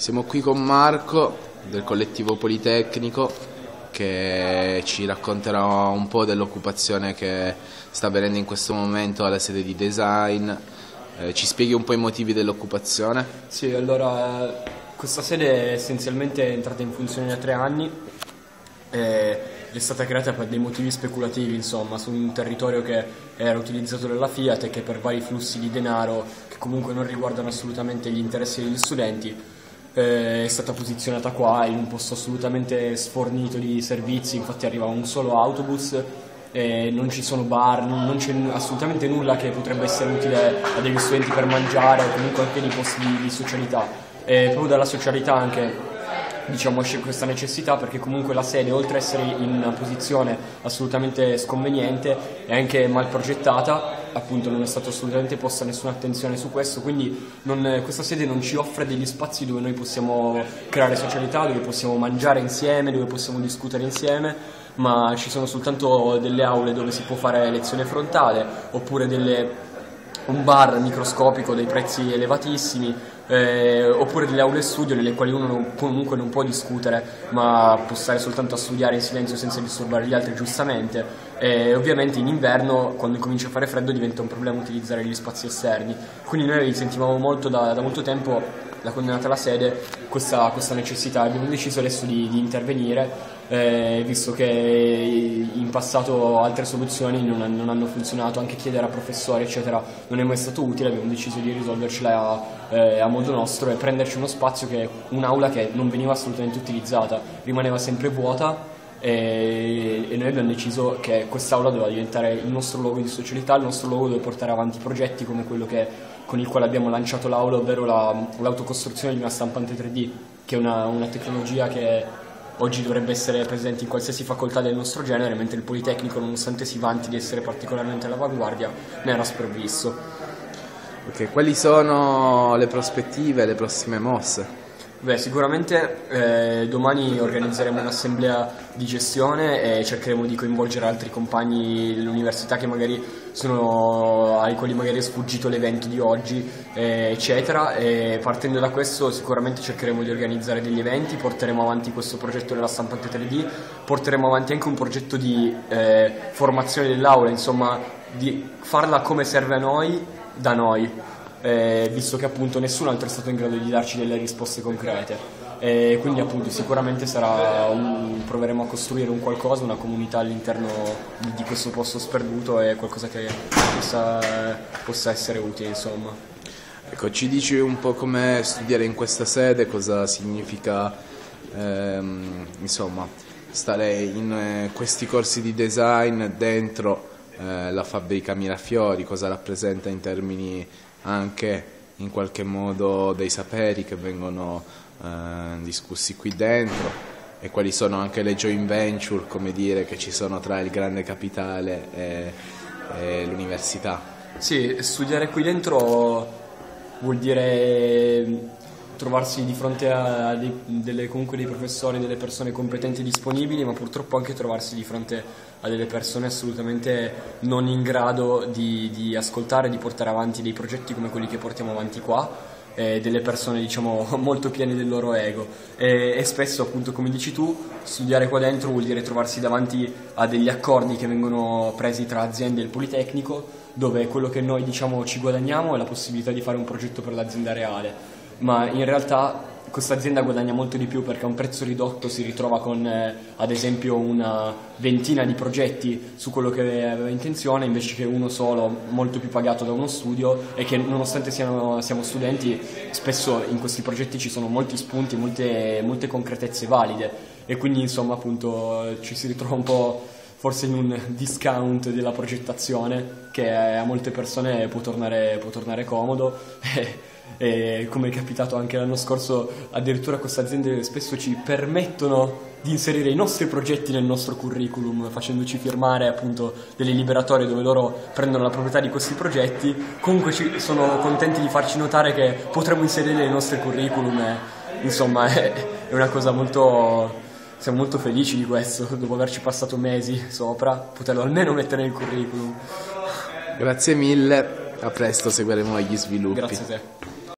Siamo qui con Marco del Collettivo Politecnico che ci racconterà un po' dell'occupazione che sta avvenendo in questo momento alla sede di design. Ci spieghi un po' i motivi dell'occupazione? Sì, allora questa sede essenzialmente è entrata in funzione da 3 anni e è stata creata per dei motivi speculativi, insomma, su un territorio che era utilizzato dalla Fiat e che per vari flussi di denaro che comunque non riguardano assolutamente gli interessi degli studenti è stata posizionata qua in un posto assolutamente sfornito di servizi. Infatti arriva un solo autobus e non ci sono bar, non c'è assolutamente nulla che potrebbe essere utile a degli studenti per mangiare o comunque anche dei posti di socialità. E proprio dalla socialità anche, diciamo, c'è questa necessità, perché comunque la sede, oltre ad essere in una posizione assolutamente sconveniente, è anche mal progettata, appunto non è stata assolutamente posta nessuna attenzione su questo, quindi questa sede non ci offre degli spazi dove noi possiamo creare socialità, dove possiamo mangiare insieme, dove possiamo discutere insieme, ma ci sono soltanto delle aule dove si può fare lezione frontale, oppure un bar microscopico dei prezzi elevatissimi, oppure delle aule studio nelle quali uno comunque non può discutere ma può stare soltanto a studiare in silenzio senza disturbare gli altri, giustamente. E ovviamente in inverno, quando comincia a fare freddo, diventa un problema utilizzare gli spazi esterni, quindi noi sentivamo molto da molto tempo, da quando è nata la sede, questa necessità. Abbiamo deciso adesso di intervenire, visto che in passato altre soluzioni non hanno funzionato, anche chiedere a professori eccetera non è mai stato utile. Abbiamo deciso di risolvercela a modo nostro e prenderci uno spazio che è un'aula che non veniva assolutamente utilizzata, rimaneva sempre vuota, e noi abbiamo deciso che quest'aula doveva diventare il nostro luogo di socialità, il nostro luogo dove portare avanti progetti come quello con il quale abbiamo lanciato l'aula, ovvero l'autocostruzione di una stampante 3D, che è una tecnologia che oggi dovrebbe essere presente in qualsiasi facoltà del nostro genere, mentre il Politecnico, nonostante si vanti di essere particolarmente all'avanguardia, ne era sprovvisto. Ok, quali sono le prospettive, le prossime mosse? Beh, sicuramente domani organizzeremo un'assemblea di gestione e cercheremo di coinvolgere altri compagni dell'università ai quali magari è sfuggito l'evento di oggi, eccetera, e partendo da questo sicuramente cercheremo di organizzare degli eventi, porteremo avanti questo progetto della stampante 3D, porteremo avanti anche un progetto di formazione dell'aula, insomma di farla come serve a noi, da noi. Visto che appunto nessun altro è stato in grado di darci delle risposte concrete, quindi appunto sicuramente proveremo a costruire un qualcosa, una comunità all'interno di questo posto sperduto, e qualcosa che possa essere utile, insomma. Ecco, ci dici un po' come studiare in questa sede, cosa significa insomma stare in questi corsi di design dentro la fabbrica Mirafiori, cosa rappresenta in termini anche in qualche modo dei saperi che vengono discussi qui dentro, e quali sono anche le joint venture, come dire, che ci sono tra il grande capitale e l'università. Sì, studiare qui dentro vuol dire trovarsi di fronte a dei professori, delle persone competenti e disponibili, ma purtroppo anche trovarsi di fronte a delle persone assolutamente non in grado di ascoltare, di portare avanti dei progetti come quelli che portiamo avanti qua, delle persone, diciamo, molto piene del loro ego, e spesso, appunto, come dici tu, studiare qua dentro vuol dire trovarsi davanti a degli accordi che vengono presi tra aziende e il Politecnico, dove quello che noi, diciamo, ci guadagniamo è la possibilità di fare un progetto per l'azienda reale, ma in realtà questa azienda guadagna molto di più, perché a un prezzo ridotto si ritrova con ad esempio una ventina di progetti su quello che aveva intenzione, invece che uno solo, molto più pagato da uno studio, e che nonostante siamo studenti spesso in questi progetti ci sono molti spunti, molte concretezze valide, e quindi insomma appunto ci si ritrova un po' forse in un discount della progettazione che a molte persone può tornare comodo. E come è capitato anche l'anno scorso, addirittura queste aziende spesso ci permettono di inserire i nostri progetti nel nostro curriculum, facendoci firmare appunto delle liberatorie dove loro prendono la proprietà di questi progetti. Comunque sono contenti di farci notare che potremmo inserire i nostri curriculum, insomma è una cosa molto... Siamo molto felici di questo, dopo averci passato mesi sopra, poterlo almeno mettere nel curriculum. Grazie mille, a presto, seguiremo gli sviluppi. Grazie a te.